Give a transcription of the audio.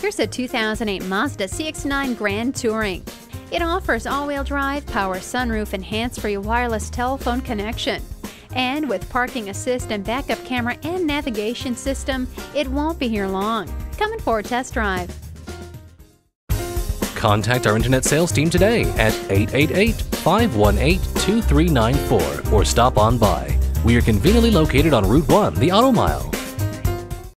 Here's a 2008 Mazda CX-9 Grand Touring. It offers all-wheel drive, power sunroof, and hands-free wireless telephone connection. And with parking assist and backup camera and navigation system, it won't be here long. Come in for a test drive. Contact our internet sales team today at 888-518-2394 or stop on by. We are conveniently located on Route 1, the Auto Mile.